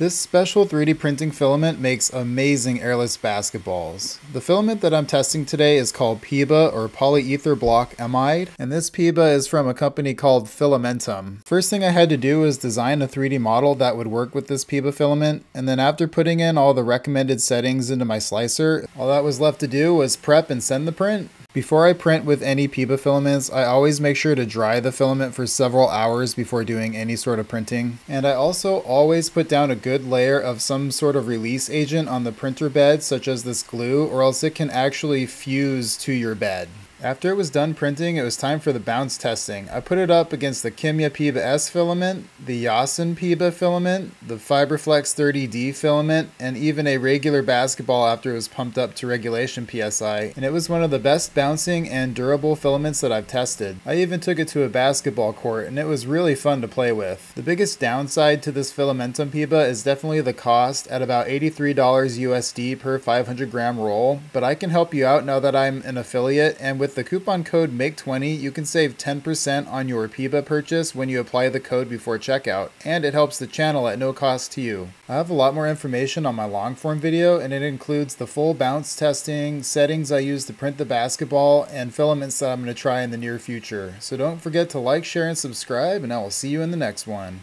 This special 3D printing filament makes amazing airless basketballs. The filament that I'm testing today is called PEBA, or Polyether Block Amide, and this PEBA is from a company called Filamentum. First thing I had to do was design a 3D model that would work with this PEBA filament, and then after putting in all the recommended settings into my slicer, all that was left to do was prep and send the print. Before I print with any PEBA filaments, I always make sure to dry the filament for several hours before doing any sort of printing. And I also always put down a good layer of some sort of release agent on the printer bed, such as this glue, or else it can actually fuse to your bed. After it was done printing, it was time for the bounce testing. I put it up against the Kimya PEBA S filament, the Yasin PEBA filament, the Fiberflex 30D filament, and even a regular basketball after it was pumped up to regulation PSI, and it was one of the best bouncing and durable filaments that I've tested. I even took it to a basketball court, and it was really fun to play with. The biggest downside to this Filamentum PEBA is definitely the cost, at about $83 USD per 500 gram roll, but I can help you out now that I'm an affiliate, and with the coupon code MAKE20, you can save 10% on your PEBA purchase when you apply the code before checkout, and it helps the channel at no cost to you. I have a lot more information on my long form video, and it includes the full bounce testing, settings I use to print the basketball, and filaments that I'm going to try in the near future. So don't forget to like, share, and subscribe, and I will see you in the next one.